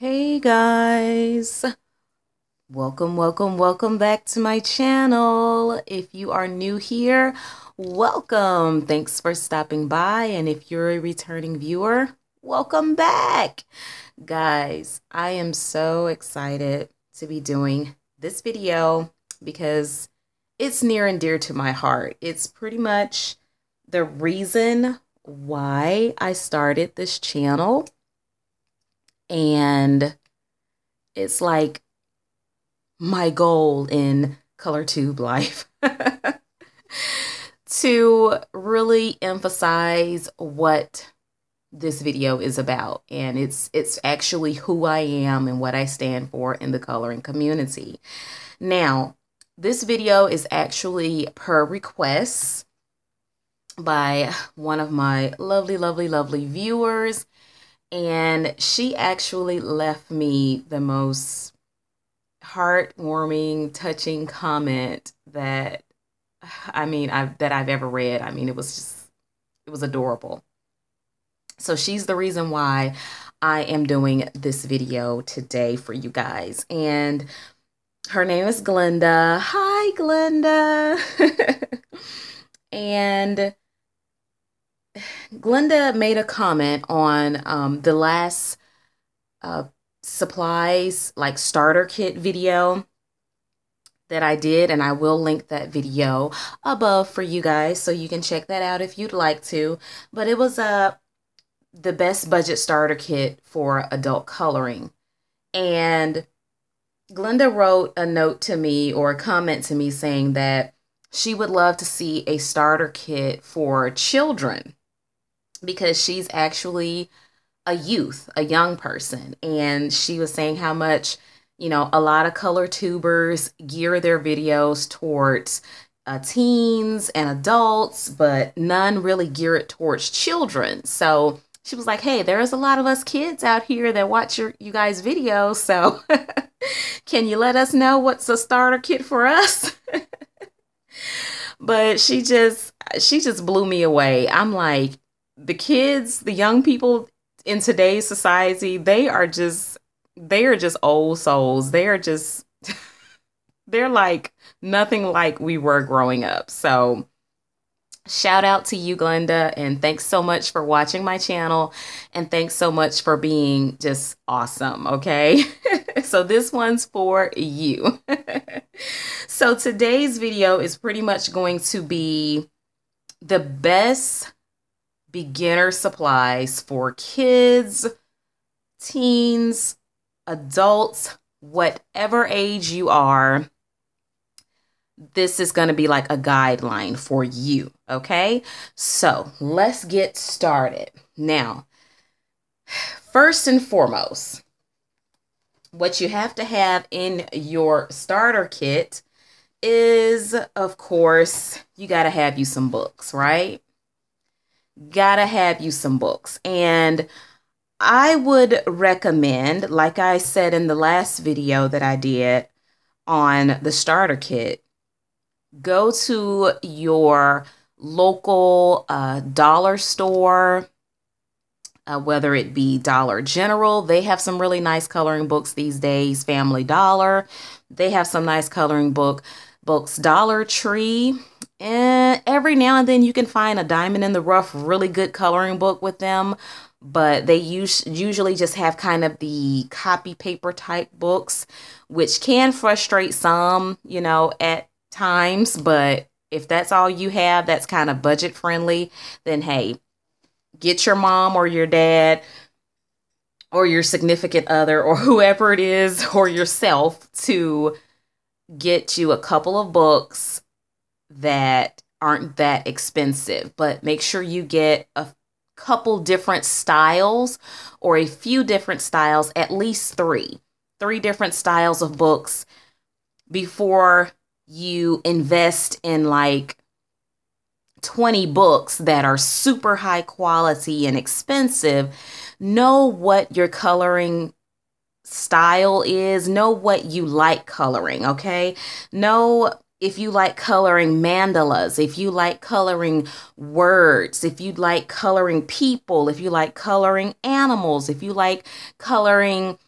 Hey guys, welcome back to my channel. If you are new here, welcome. Thanks for stopping by, and if you're a returning viewer, welcome back. Guys, I am so excited to be doing this video because it's near and dear to my heart. It's pretty much the reason why I started this channel. And it's like my goal in ColorTube life to really emphasize what this video is about. And it's actually who I am and what I stand for in the coloring community. Now, this video is actually per request by one of my lovely viewers. And she actually left me the most heartwarming, touching comment that, I've ever read. I mean, it was adorable. So she's the reason why I am doing this video today for you guys. And her name is Glenda. Hi, Glenda. And Glenda made a comment on the last supplies, like starter kit video that I did, and I will link that video above for you guys so you can check that out if you'd like to. But it was the best budget starter kit for adult coloring, and Glenda wrote a note to me, or a comment to me, saying that she would love to see a starter kit for children, because she's actually a youth, a young person. And she was saying how much, you know, a lot of color tubers gear their videos towards teens and adults, but none really gear it towards children. So she was like, hey, there's a lot of us kids out here that watch you guys' videos. So can you let us know what's a starter kit for us? But she just blew me away. I'm like, the kids, the young people in today's society, they are just old souls. They're like nothing like we were growing up. So shout out to you, Glenda, and thanks so much for watching my channel, and thanks so much for being just awesome, okay? So this one's for you. So today's video is pretty much going to be the best beginner supplies for kids, teens, adults, whatever age you are. This is going to be like a guideline for you, okay? So let's get started. Now, first and foremost, what you have to have in your starter kit is, of course, you got to have you some books, right? Gotta have you some books. And I would recommend, like I said in the last video that I did on the starter kit, go to your local dollar store, whether it be Dollar General. They have some really nice coloring books these days. Family Dollar, they have some nice coloring books. Dollar Tree, and every now and then you can find a diamond in the rough really good coloring book with them, but they usually just have kind of the copy paper type books, which can frustrate some, you know, at times. But if that's all you have, that's kind of budget friendly, then hey, get your mom or your dad or your significant other or whoever it is, or yourself, to get you a couple of books that aren't that expensive. But make sure you get a couple different styles, or a few different styles, at least three different styles of books before you invest in like 20 books that are super high quality and expensive. Know what your coloring style is. Know what you like coloring, okay? Know if you like coloring mandalas, if you like coloring words, if you like coloring people, if you like coloring animals, if you like coloring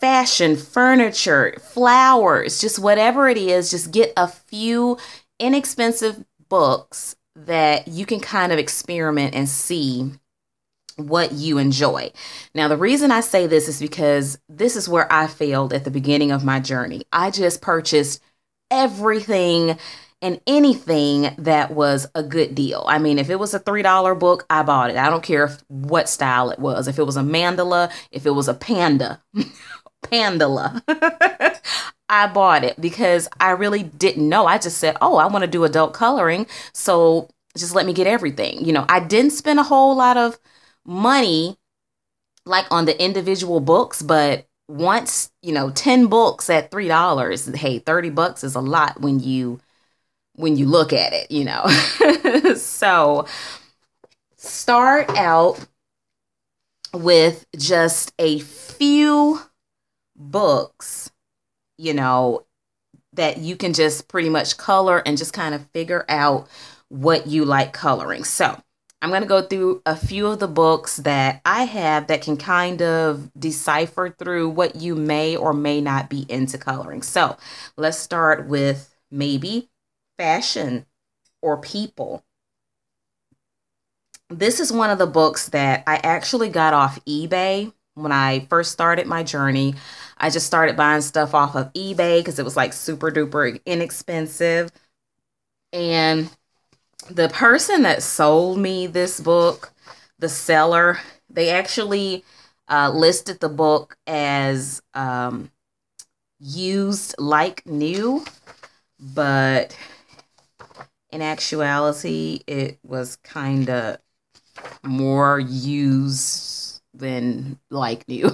fashion, furniture, flowers, just whatever it is, just get a few inexpensive books that you can kind of experiment and see what you enjoy. Now, the reason I say this is because this is where I failed at the beginning of my journey. I just purchased everything and anything that was a good deal. I mean, if it was a $3 book, I bought it. I don't care what style it was. If it was a mandala, if it was a panda, pandala, I bought it because I really didn't know. I just said, oh, I want to do adult coloring, so just let me get everything. You know, I didn't spend a whole lot of money like on the individual books, but once, you know, 10 books at $3, hey, 30 bucks is a lot when you look at it, you know. So start out with just a few books, you know, that you can just pretty much color and just kind of figure out what you like coloring. So I'm going to go through a few of the books that I have that can kind of decipher through what you may or may not be into coloring. So let's start with maybe fashion or people. This is one of the books that I actually got off eBay when I first started my journey. I just started buying stuff off of eBay because it was like super duper inexpensive. And the person that sold me this book, the seller, they actually listed the book as used like new, but in actuality, it was kind of more used than like new.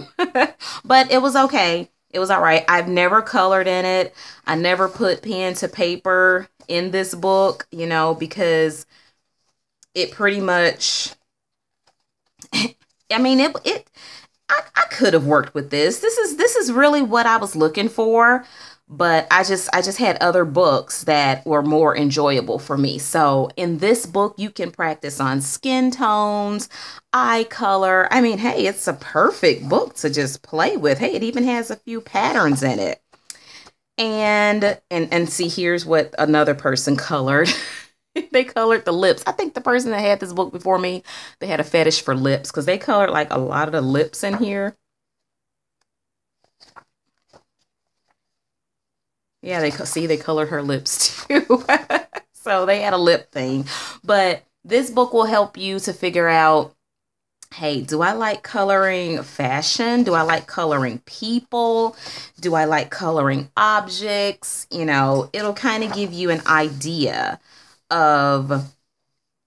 But it was okay. It was all right. I've never colored in it. I never put pen to paper in this book, you know, because it pretty much, I mean, I could have worked with this. This is really what I was looking for, but I just had other books that were more enjoyable for me. So in this book, you can practice on skin tones, eye color. I mean, hey, it's a perfect book to just play with. Hey, it even has a few patterns in it. And see, here's what another person colored. They colored the lips. I think the person that had this book before me, they had a fetish for lips because they colored like a lot of the lips in here. Yeah, they colored her lips too. So they had a lip thing. But this book will help you to figure out, hey, do I like coloring fashion? Do I like coloring people? Do I like coloring objects? You know, it'll kind of give you an idea of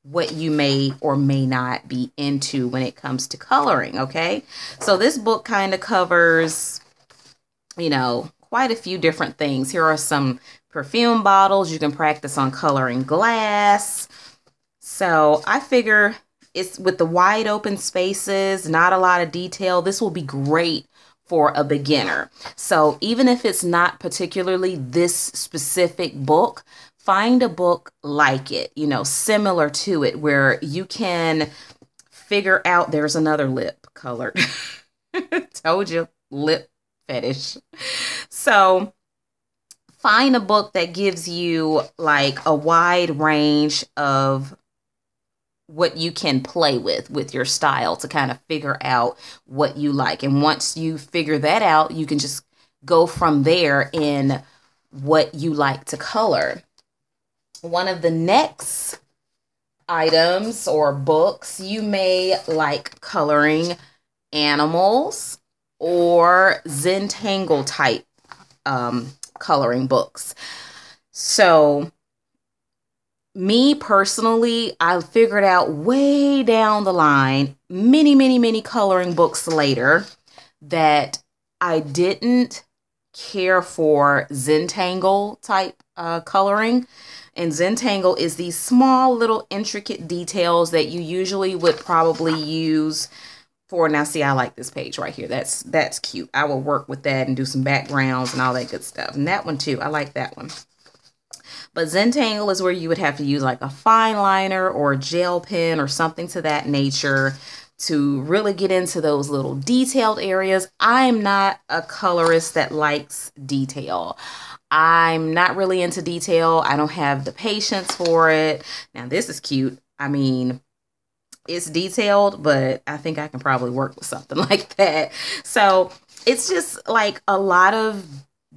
what you may or may not be into when it comes to coloring, okay? So this book kind of covers, you know, quite a few different things. Here are some perfume bottles. You can practice on coloring glass. So I figure it's with the wide open spaces, not a lot of detail. This will be great for a beginner. So even if it's not particularly this specific book, find a book like it, you know, similar to it, where you can figure out. There's another lip colored. Told you, lip fetish. So find a book that gives you like a wide range of what you can play with your style to kind of figure out what you like. And once you figure that out, you can just go from there in what you like to color. One of the next items or books, you may like coloring animals or Zentangle type coloring books. So me personally, I figured out way down the line, many, many, many coloring books later, that I didn't care for Zentangle type coloring. And Zentangle is these small little intricate details that you usually would probably use for, now see, I like this page right here. That's cute. I will work with that and do some backgrounds and all that good stuff. And that one too, I like that one. But Zentangle is where you would have to use like a fine liner or a gel pen or something to that nature to really get into those little detailed areas. I'm not a colorist that likes detail. I'm not really into detail. I don't have the patience for it. Now this is cute. I mean, it's detailed, but I think I can probably work with something like that. So it's just like a lot of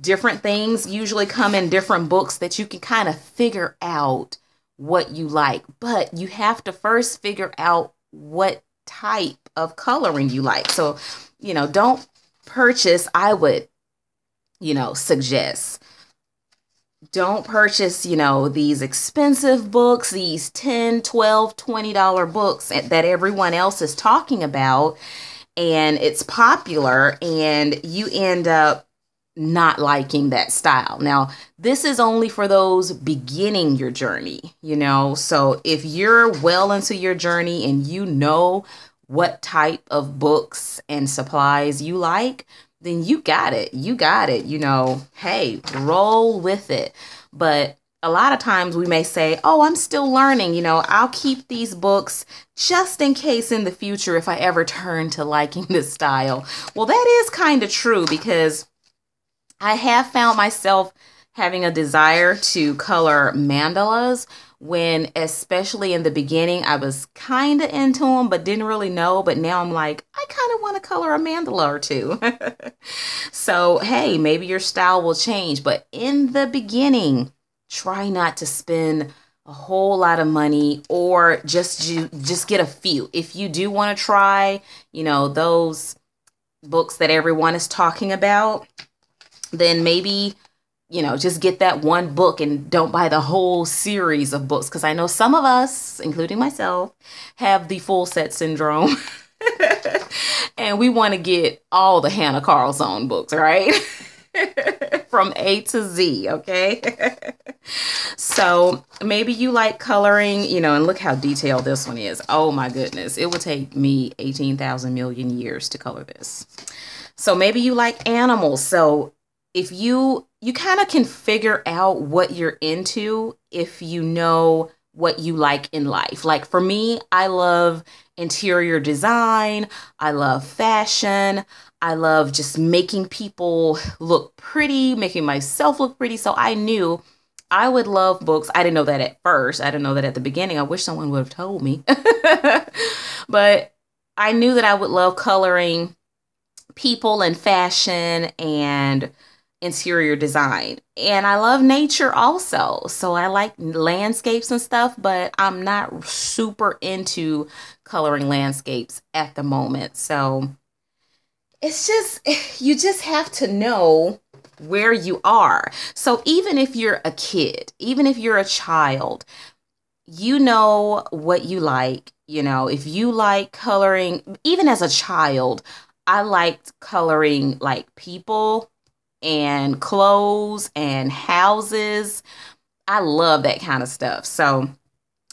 different things usually come in different books that you can kind of figure out what you like, but you have to first figure out what type of coloring you like. So, you know, don't purchase, I would, you know, suggest, don't purchase, you know, these expensive books, these $10, $12, $20 books that everyone else is talking about and it's popular and you end up not liking that style. Now, this is only for those beginning your journey, you know, so if you're well into your journey and you know what type of books and supplies you like, then you got it. You got it. You know, hey, roll with it. But a lot of times we may say, oh, I'm still learning. You know, I'll keep these books just in case in the future if I ever turn to liking this style. Well, that is kind of true because I have found myself having a desire to color mandalas when, especially in the beginning, I was kind of into them, but didn't really know. But now I'm like, I kind of want to color a mandala or two. So, hey, maybe your style will change. But in the beginning, try not to spend a whole lot of money or just get a few. If you do want to try, you know, those books that everyone is talking about, then maybe, you know, just get that one book and don't buy the whole series of books. Because I know some of us, including myself, have the full set syndrome. And we want to get all the Hannah Carlson books, right? From A to Z, okay? So maybe you like coloring, you know, and look how detailed this one is. Oh my goodness. It would take me 18,000 million years to color this. So maybe you like animals. So if you kind of can figure out what you're into if you know what you like in life. Like for me, I love interior design. I love fashion. I love just making people look pretty, making myself look pretty. So I knew I would love books. I didn't know that at first. I didn't know that at the beginning. I wish someone would have told me. But I knew that I would love coloring people and fashion and interior design, and I love nature also, so I like landscapes and stuff, but I'm not super into coloring landscapes at the moment. So it's just, you just have to know where you are. So even if you're a kid, even if you're a child, you know what you like. You know, if you like coloring, even as a child, I liked coloring like people and clothes and houses. I love that kind of stuff. So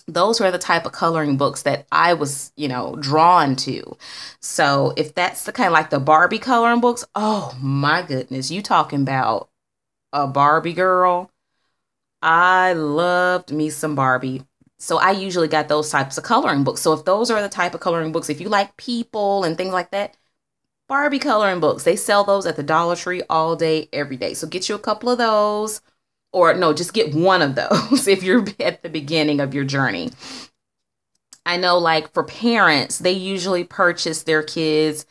those were the type of coloring books that I was, you know, drawn to. So if that's the kind of like the Barbie coloring books, oh my goodness, you talking about a Barbie girl. I loved me some Barbie. So I usually got those types of coloring books. So if those are the type of coloring books, if you like people and things like that, Barbie coloring books, they sell those at the Dollar Tree all day, every day. So get you a couple of those, or no, just get one of those if you're at the beginning of your journey. I know like for parents, they usually purchase their kids,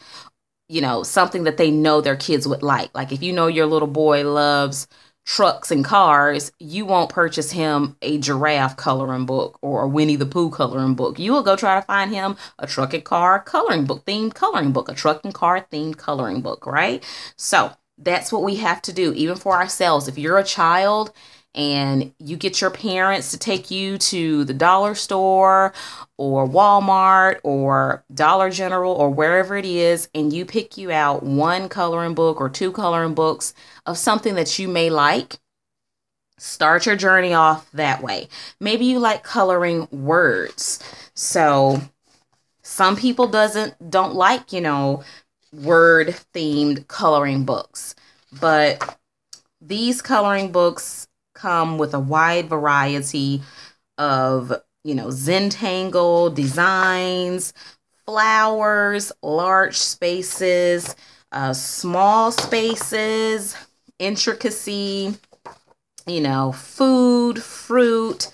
you know, something that they know their kids would like. Like if you know your little boy loves trucks and cars, you won't purchase him a giraffe coloring book or a Winnie the Pooh coloring book. You will go try to find him a truck and car coloring book, themed coloring book, a truck and car themed coloring book, right? So that's what we have to do, even for ourselves. If you're a child and you get your parents to take you to the dollar store or Walmart or Dollar General or wherever it is, and you pick you out one coloring book or two coloring books of something that you may like, start your journey off that way. Maybe you like coloring words. So some people don't like, you know, word themed coloring books, but these coloring books come with a wide variety of, you know, Zentangle designs, flowers, large spaces, small spaces, intricacy, you know, food, fruit,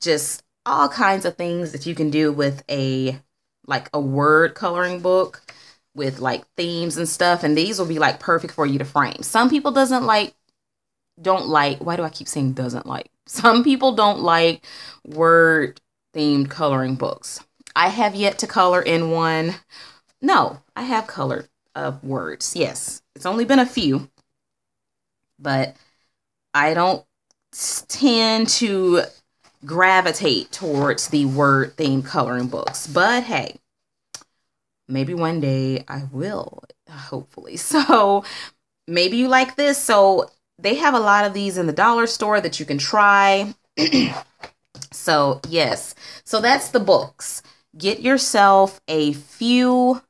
just all kinds of things that you can do with a word coloring book with like themes and stuff. And these will be like perfect for you to frame. Some people Some people don't like word themed coloring books. I have yet to color in one. No, I have colored words. Yes, it's only been a few, but I don't tend to gravitate towards the word themed coloring books, but hey, maybe one day I will, hopefully. So maybe you like this. So they have a lot of these in the dollar store that you can try. So yes, so that's the books. Get yourself a few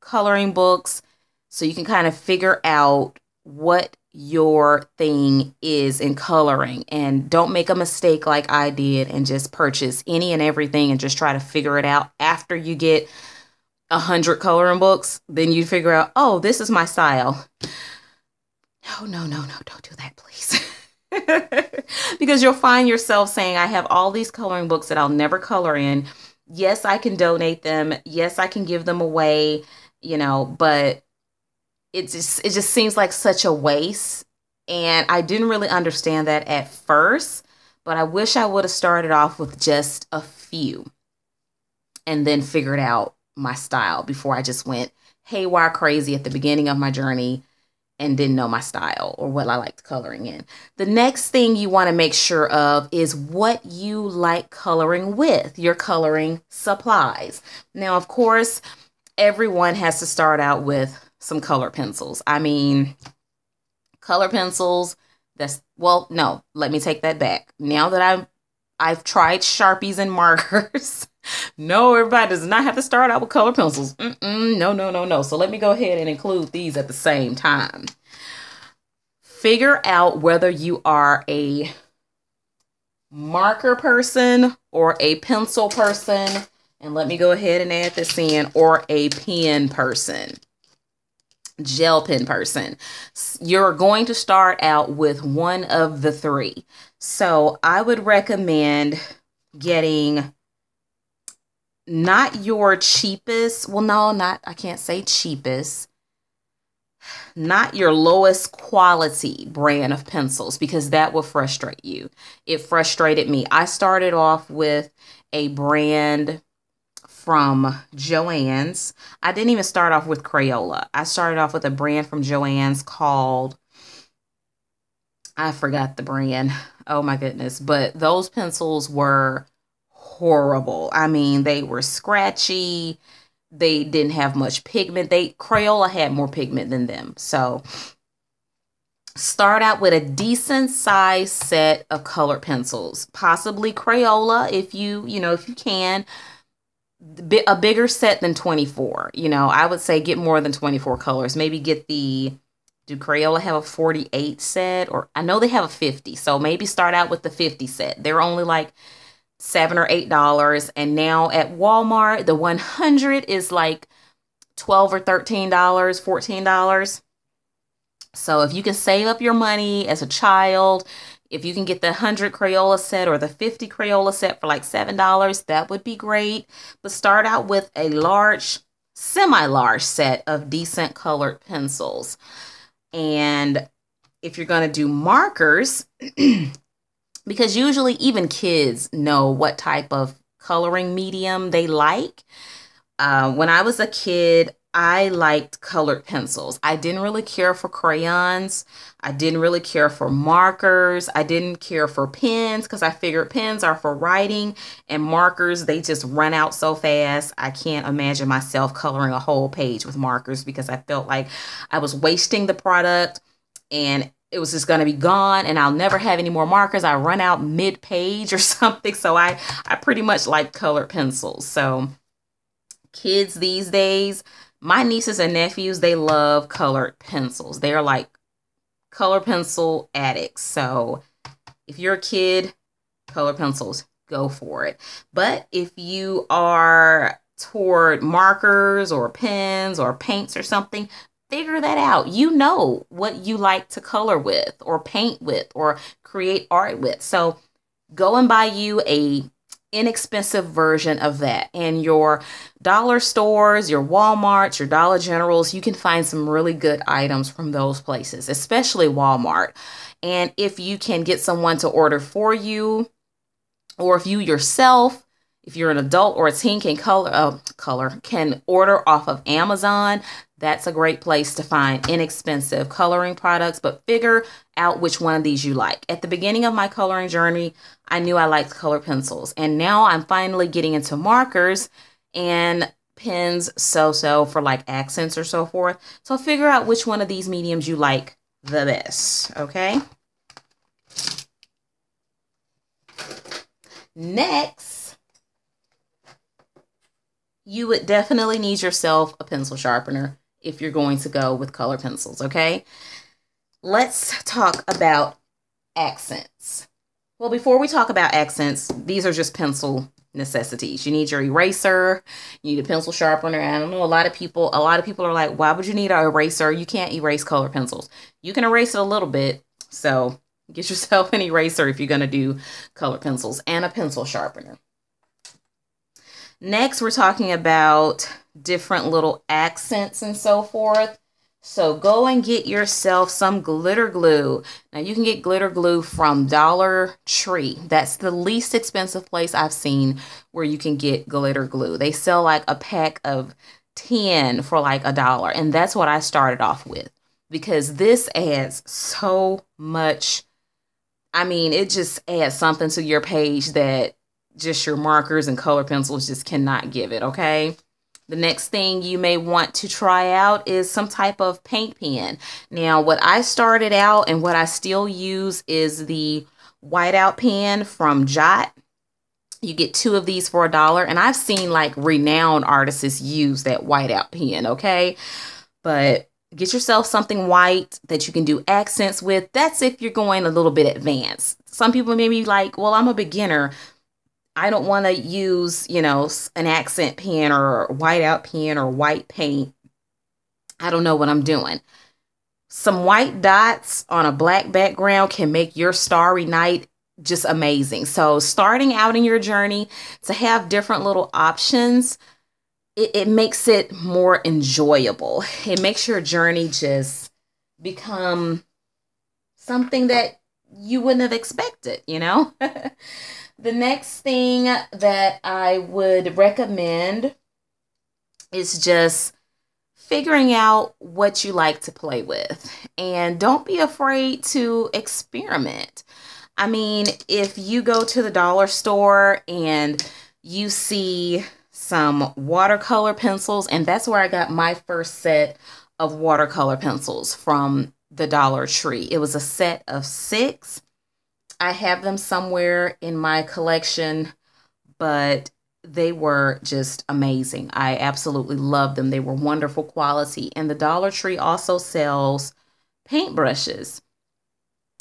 coloring books so you can kind of figure out what your thing is in coloring, and don't make a mistake like I did and just purchase any and everything and just try to figure it out. After you get 100 coloring books, then you figure out, oh, this is my style. No, don't do that, please. Because you'll find yourself saying, I have all these coloring books that I'll never color in. Yes, I can donate them. Yes, I can give them away, you know, but it just seems like such a waste. And I didn't really understand that at first, but I wish I would have started off with just a few and then figured out my style before I just went haywire crazy at the beginning of my journey and didn't know my style or what I liked coloring in. The next thing you want to make sure of is what you like coloring with, your coloring supplies. Now, of course, everyone has to start out with some color pencils. I mean, color pencils, let me take that back. Now that I've tried Sharpies and markers, no, everybody does not have to start out with color pencils. No. So let me go ahead and include these at the same time. Figure out whether you are a marker person or a pencil person. And let me go ahead and add this in, or a pen person, gel pen person. You're going to start out with one of the three. So I would recommend getting not your cheapest. Well, no, not, I can't say cheapest. Not your lowest quality brand of pencils, because that will frustrate you. It frustrated me. I started off with a brand from Joann's. I didn't even start off with Crayola. I started off with a brand from Joann's called, I forgot the brand. Oh my goodness. But those pencils were horrible. I mean, they were scratchy. They didn't have much pigment. Crayola had more pigment than them. So start out with a decent size set of colored pencils, possibly Crayola if you can. A bigger set than 24. You know, I would say get more than 24 colors. Maybe get the, do Crayola have a 48 set? Or I know they have a 50. So maybe start out with the 50 set. They're only like $7 or $8, and now at Walmart the 100 is like $12 or $13, $14. So if you can save up your money as a child, if you can get the 100 Crayola set or the 50 Crayola set for like $7, that would be great. But start out with a large, semi-large set of decent colored pencils. And if you're going to do markers, because usually even kids know what type of coloring medium they like. When I was a kid, I liked colored pencils. I didn't really care for crayons. I didn't really care for markers. I didn't care for pens, because I figured pens are for writing, and markers, they just run out so fast. I can't imagine myself coloring a whole page with markers, because I felt like I was wasting the product and it was just going to be gone and I'll never have any more markers. I run out mid-page or something. So I pretty much like colored pencils. So kids these days, my nieces and nephews, they love colored pencils. They're like color pencil addicts. So if you're a kid, color pencils, go for it. But if you are toward markers or pens or paints or something, figure that out. You know what you like to color with or paint with or create art with. So go and buy you a inexpensive version of that. In your dollar stores, your Walmarts, your Dollar Generals, you can find some really good items from those places, especially Walmart. And if you can get someone to order for you, or if you yourself, if you're an adult or a teen, can can order off of Amazon, that's a great place to find inexpensive coloring products. But figure out which one of these you like. At the beginning of my coloring journey, I knew I liked color pencils, and now I'm finally getting into markers and pens so-so for like accents or so forth. So figure out which one of these mediums you like the best, okay? Next, you would definitely need yourself a pencil sharpener if you're going to go with color pencils, okay? Let's talk about accents. Well, before we talk about accents, these are just pencil necessities. You need your eraser, you need a pencil sharpener. I don't know, a lot of people are like, why would you need an eraser? You can't erase color pencils. You can erase it a little bit, so get yourself an eraser if you're going to do color pencils, and a pencil sharpener. Next, we're talking about different little accents and so forth. So go and get yourself some glitter glue. Now you can get glitter glue from Dollar Tree. That's the least expensive place I've seen where you can get glitter glue. They sell like a pack of 10 for like $1. And that's what I started off with, because this adds so much. I mean, it just adds something to your page that just your markers and color pencils just cannot give it, okay? The next thing you may want to try out is some type of paint pen. Now, what I started out and what I still use is the whiteout pen from Jot. You get 2 of these for $1, and I've seen like renowned artists use that whiteout pen, okay? But get yourself something white that you can do accents with. That's if you're going a little bit advanced. Some people may be like, well, I'm a beginner, I don't want to use, you know, an accent pen or whiteout pen or white paint. I don't know what I'm doing. Some white dots on a black background can make your starry night just amazing. So starting out in your journey, to have different little options, it makes it more enjoyable. It makes your journey just become something that you wouldn't have expected, you know? The next thing that I would recommend is just figuring out what you like to play with. And don't be afraid to experiment. I mean, if you go to the dollar store and you see some watercolor pencils, and that's where I got my first set of watercolor pencils from the Dollar Tree. It was a set of 6. I have them somewhere in my collection, but they were just amazing. I absolutely loved them. They were wonderful quality. And the Dollar Tree also sells paintbrushes.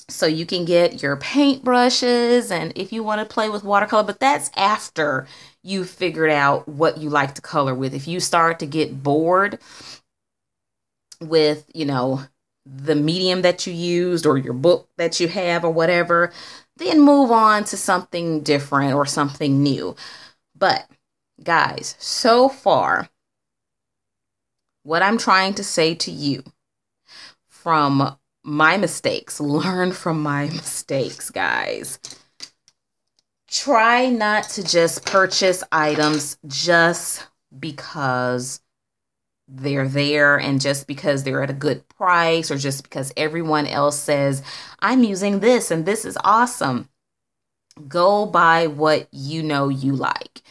So you can get your paintbrushes, and if you want to play with watercolor, but that's after you figured out what you like to color with. If you start to get bored with, you know, the medium that you used or your book that you have or whatever, then move on to something different or something new. But guys, so far, what I'm trying to say to you from my mistakes, learn from my mistakes, guys. Try not to just purchase items just because they're there and just because they're at a good price or just because everyone else says, I'm using this and this is awesome. Go buy what you know you like.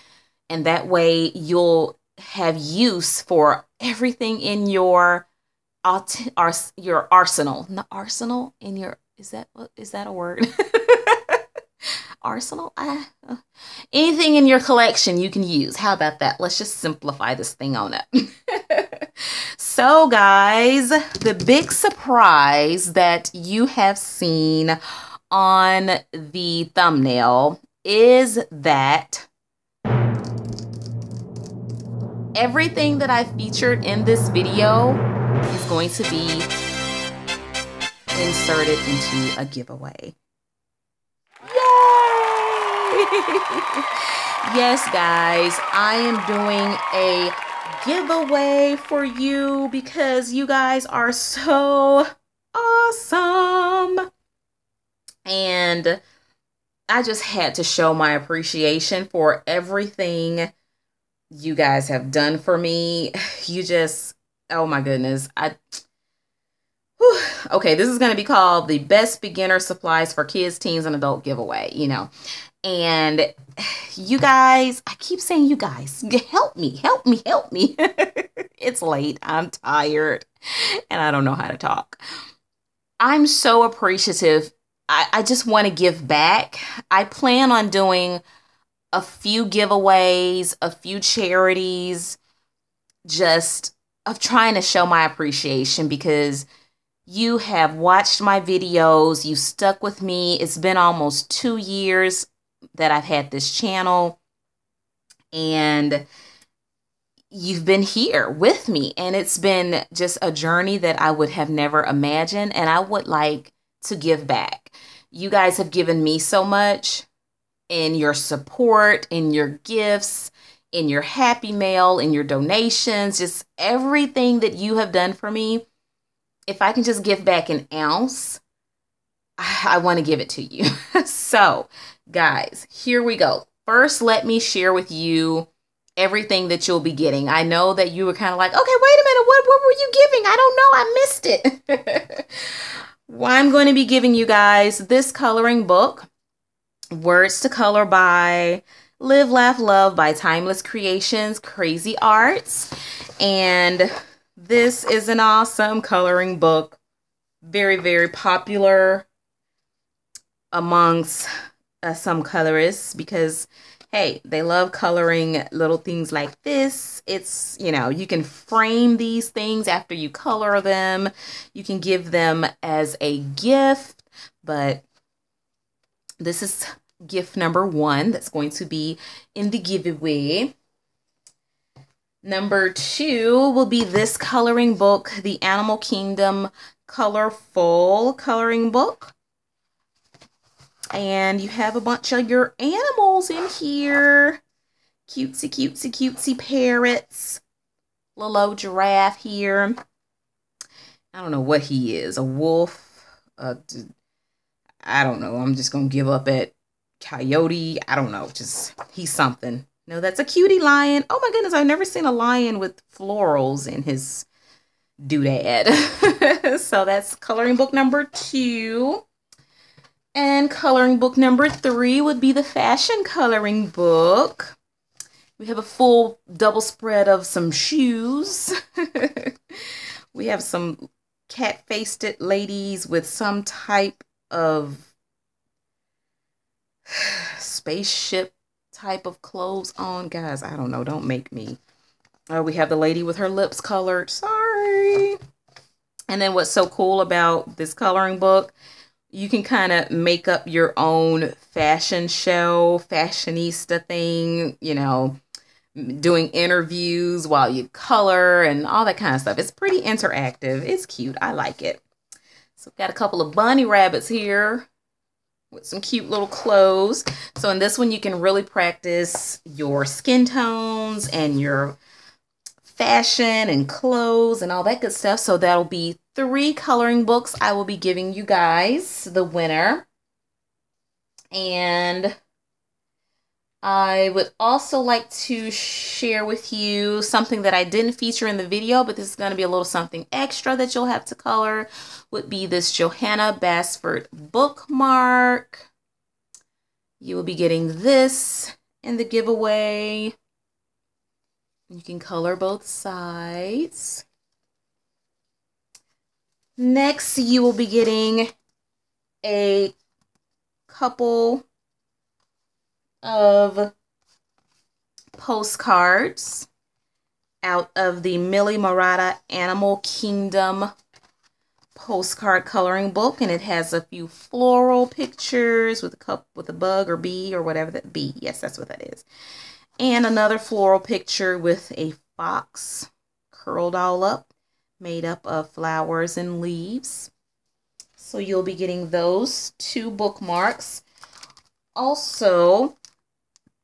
And that way you'll have use for everything in your arsenal. Not arsenal, in your, is that a word? Arsenal? Anything in your collection you can use. How about that? Let's just simplify this thing on up. So guys, the big surprise that you have seen on the thumbnail is that Everything that I featured in this video is going to be inserted into a giveaway. Yay! Yes, guys, I am doing a giveaway for you because you guys are so awesome. And I just had to show my appreciation for everything you guys have done for me. You just, oh my goodness. Okay, this is going to be called the Best Beginner Supplies for Kids, Teens, and Adult Giveaway, you know. And you guys, I keep saying you guys, help me, help me, help me. It's late, I'm tired, and I don't know how to talk. I'm so appreciative. I just want to give back. I plan on doing a few giveaways, a few charities, just of trying to show my appreciation because you have watched my videos. You stuck with me. It's been almost 2 years that I've had this channel, and you've been here with me. And it's been just a journey that I would have never imagined. And I would like to give back. You guys have given me so much in your support, in your gifts, in your happy mail, in your donations, just everything that you have done for me. If I can just give back an ounce, I want to give it to you. So guys, here we go. First, let me share with you everything that you'll be getting. I know that you were kind of like, okay, wait a minute. What were you giving? I don't know. I missed it. Well, I'm going to be giving you guys this coloring book, Words to Color by Live, Laugh, Love by Timeless Creations, Crazy Arts. And this is an awesome coloring book, very, very popular amongst some colorists because, hey, they love coloring little things like this. It's, you know, you can frame these things after you color them. You can give them as a gift, but this is gift number one that's going to be in the giveaway. Number two will be this coloring book, the Animal Kingdom Colorful Coloring Book. And you have a bunch of your animals in here. Cutesy, cutesy, cutesy parrots. Little old giraffe here. I don't know what he is. A wolf. I don't know. I'm just going to give up at coyote. I don't know. Just he's something. No, that's a cutie lion. Oh my goodness, I've never seen a lion with florals in his doodad. So that's coloring book number two. And coloring book number three would be the fashion coloring book. We have a full double spread of some shoes. We have some cat-faced ladies with some type of spaceship type of clothes on. Guys, I don't know, don't make me. We have the lady with her lips colored, sorry. And then what's so cool about this coloring book, you can kind of make up your own fashion show, fashionista thing, you know, doing interviews while you color and all that kind of stuff. It's pretty interactive, it's cute, I like it. So we've got a couple of bunny rabbits here with some cute little clothes. So in this one, you can really practice your skin tones and your fashion and clothes and all that good stuff. So that'll be three coloring books I will be giving you guys, the winner. And I would also like to share with you something that I didn't feature in the video, but this is going to be a little something extra that you'll have to color, would be this Johanna Basford bookmark. You will be getting this in the giveaway. You can color both sides. Next, you will be getting a couple of postcards out of the Millie Marotta Animal Kingdom postcard coloring book, and it has a few floral pictures with a cup with a bug or bee or whatever that bee. Yes, that's what that is. And another floral picture with a box curled all up, made up of flowers and leaves. So you'll be getting those two bookmarks. Also,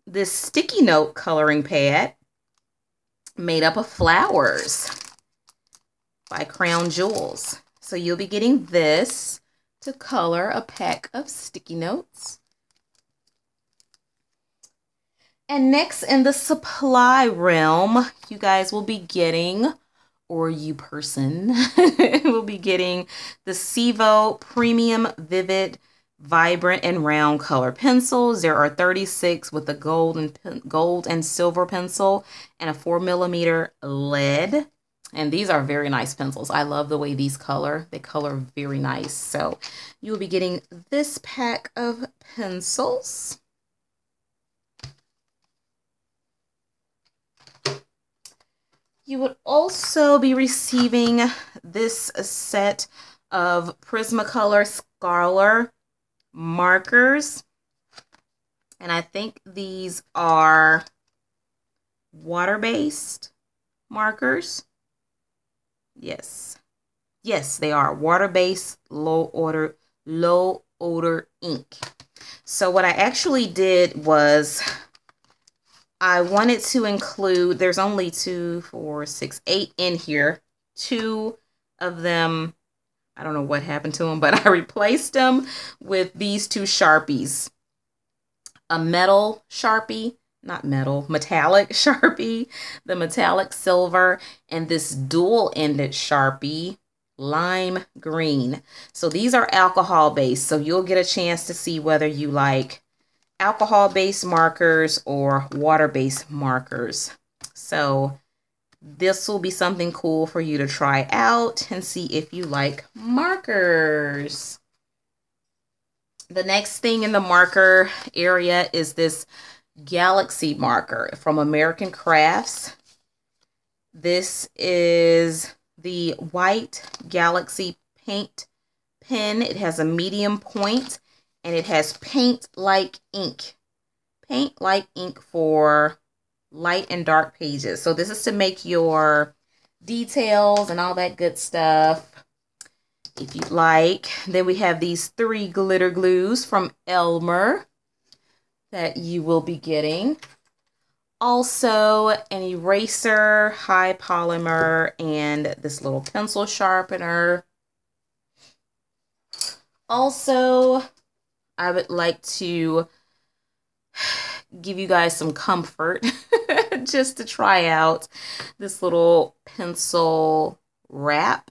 this sticky note coloring pad made up of flowers by Crown Jewels. So you'll be getting this to color a pack of sticky notes. And next in the supply realm, you guys will be getting, or you person, will be getting the Civo Premium Vivid Vibrant and Round Color Pencils. There are 36 with a gold and silver pencil and a 4mm lead. And these are very nice pencils. I love the way these color. They color very nice. So you'll be getting this pack of pencils. You would also be receiving this set of Prismacolor Scholar markers. And I think these are water-based markers. Yes. Yes, they are water-based low odor ink. So what I actually did was I wanted to include, there's only 2, 4, 6, 8 in here. 2 of them, I don't know what happened to them, but I replaced them with these 2 Sharpies. A metal Sharpie, metallic Sharpie, the metallic silver, and this dual-ended Sharpie, lime green. So these are alcohol-based, so you'll get a chance to see whether you like alcohol-based markers or water-based markers. So this will be something cool for you to try out and see if you like markers. The next thing in the marker area is this Galaxy marker from American Crafts. This is the white Galaxy paint pen. It has a medium point. And it has paint-like ink for light and dark pages. So this is to make your details and all that good stuff, if you'd like. Then we have these 3 glitter glues from Elmer that you will be getting. Also, an eraser, high polymer, and this little pencil sharpener. Also, I would like to give you guys some comfort just to try out this little pencil wrap,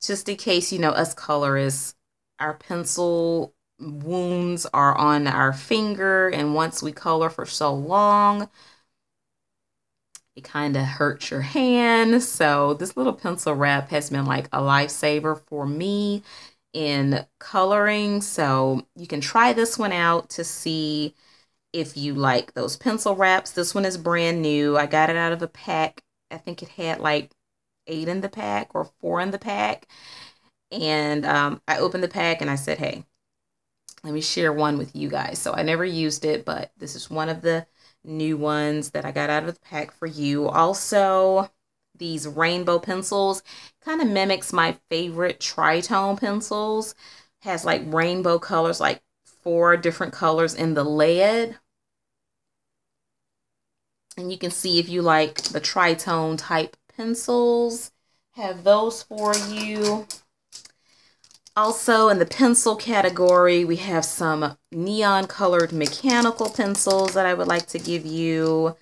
just in case, you know, us colorists, our pencil wounds are on our finger, and once we color for so long, it kind of hurts your hand. So this little pencil wrap has been like a lifesaver for me in coloring. So you can try this one out to see if you like those pencil wraps. This one is brand new. I got it out of a pack. I think it had like 8 in the pack or 4 in the pack. And I opened the pack and I said, hey, let me share one with you guys. So I never used it, but this is one of the new ones that I got out of the pack for you. Also, these rainbow pencils kind of mimics my favorite tritone pencils. Has like rainbow colors, like 4 different colors in the lead. And you can see if you like the tritone type pencils, have those for you. Also in the pencil category, we have some neon colored mechanical pencils that I would like to give you.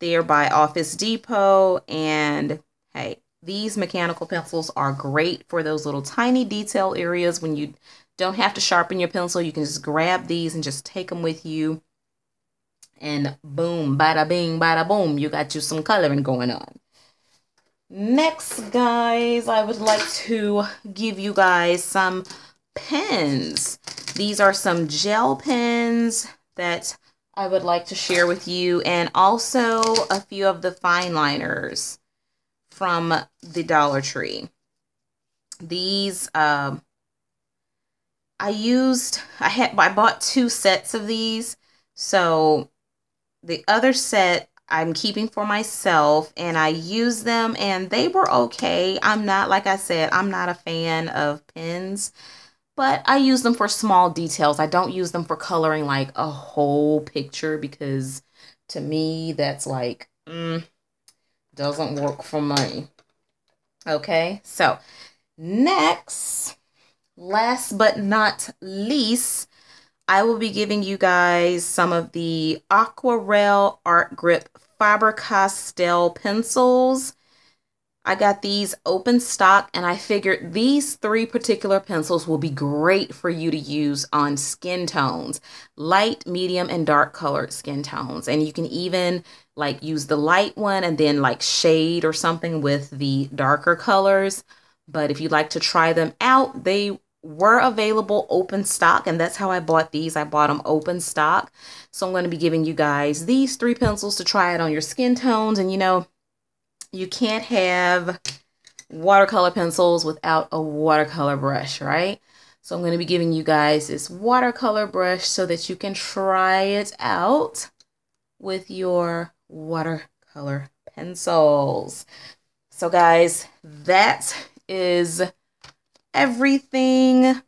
They're by Office Depot, and hey, these mechanical pencils are great for those little tiny detail areas when you don't have to sharpen your pencil. You can just grab these and just take them with you, and boom, bada bing, bada boom, you got you some coloring going on. Next, guys, I would like to give you guys some pens. These are some gel pens that I would like to share with you, and also a few of the fine liners from the Dollar Tree. These, I bought 2 sets of these. So the other set I'm keeping for myself, and I used them and they were okay. I'm not, like I said, I'm not a fan of pens, but I use them for small details. I don't use them for coloring like a whole picture, because to me that's like, doesn't work for me. Okay, so next, last but not least, I will be giving you guys some of the Aquarelle Art Grip Faber-Castell pencils. I got these open stock, and I figured these three particular pencils will be great for you to use on skin tones, light, medium, and dark colored skin tones. And you can even like use the light one and then like shade or something with the darker colors. But if you'd like to try them out, they were available open stock, and that's how I bought these. I bought them open stock. So I'm going to be giving you guys these three pencils to try it on your skin tones. And you know, you can't have watercolor pencils without a watercolor brush, right? So I'm going to be giving you guys this watercolor brush so that you can try it out with your watercolor pencils. So guys, that is everything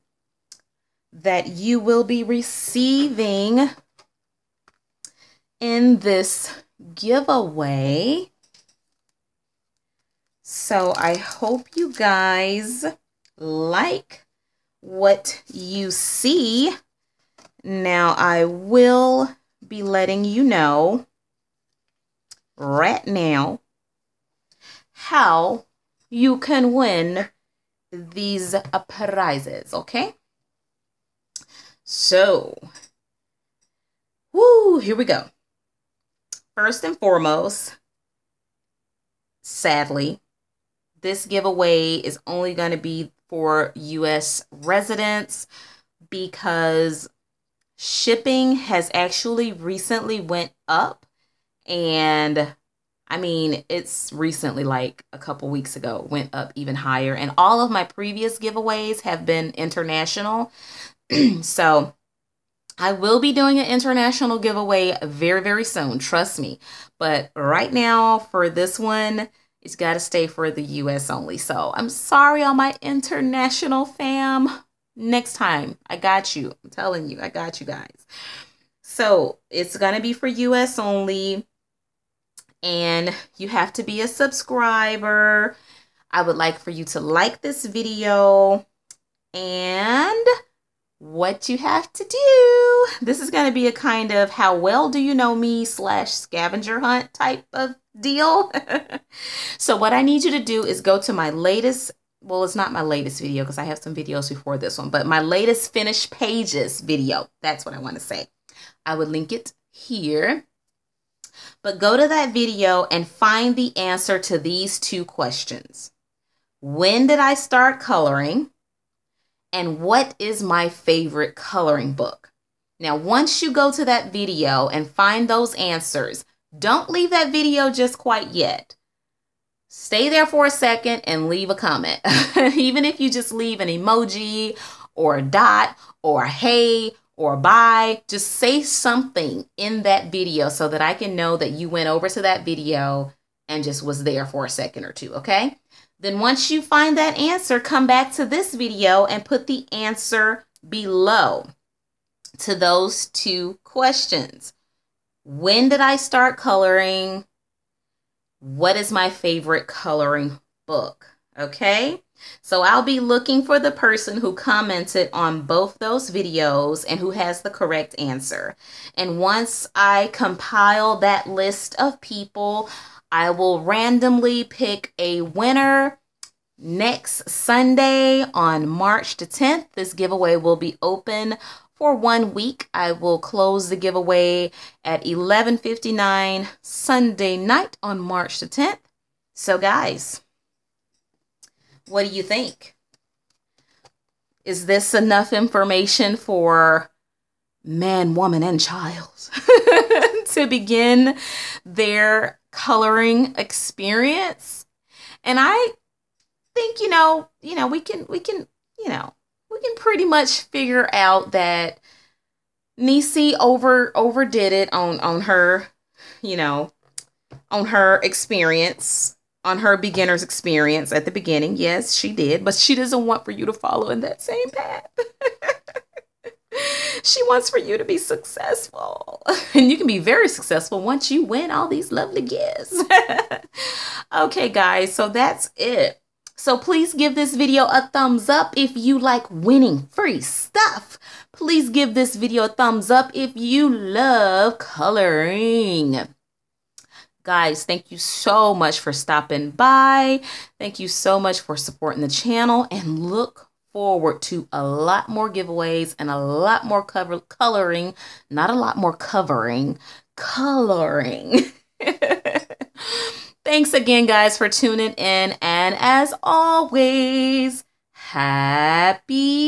that you will be receiving in this giveaway. So I hope you guys like what you see. Now I will be letting you know right now how you can win these prizes, okay? So, here we go. First and foremost, sadly, this giveaway is only going to be for U.S. residents because shipping has actually recently went up, and I mean, it's recently, like a couple weeks ago, went up even higher. And all of my previous giveaways have been international. So I will be doing an international giveaway very, very soon. Trust me. But right now for this one, it's got to stay for the U.S. only. So I'm sorry, all my international fam. Next time, I got you. I'm telling you, I got you guys. So it's going to be for U.S. only. And you have to be a subscriber. I would like for you to like this video. And what you have to do, this is going to be a kind of how well do you know me / scavenger hunt type of deal. So what I need you to do is go to my latest, well, it's not my latest video because I have some videos before this one, but my latest finished pages video. That's what I want to say. I would link it here. But go to that video and find the answer to these two questions. When did I start coloring? And what is my favorite coloring book? Now, once you go to that video and find those answers, don't leave that video just quite yet. Stay there for a second and leave a comment. Even if you just leave an emoji or a dot or a hey or bye, just say something in that video so that I can know that you went over to that video and just was there for a second or two, okay? Then once you find that answer, come back to this video and put the answer below to those two questions. When did I start coloring? What is my favorite coloring book, okay? So I'll be looking for the person who commented on both those videos and who has the correct answer. And once I compile that list of people, I will randomly pick a winner next Sunday on March the 10th. This giveaway will be open for 1 week. I will close the giveaway at 11:59 Sunday night on March the 10th. So guys, what do you think? Is this enough information for man, woman, and child to begin their coloring experience? And I think, you know, we can pretty much figure out that Niecy overdid it on her, on her experience, on her beginner's experience at the beginning. Yes, she did, but she doesn't want for you to follow in that same path. She wants for you to be successful, and you can be very successful once you win all these lovely gifts. Okay, guys, so that's it. So please give this video a thumbs up if you like winning free stuff. Please give this video a thumbs up if you love coloring. Guys, thank you so much for stopping by. Thank you so much for supporting the channel, and look forward to a lot more giveaways and a lot more coloring, not a lot more covering, coloring. Thanks again, guys, for tuning in. And as always, happy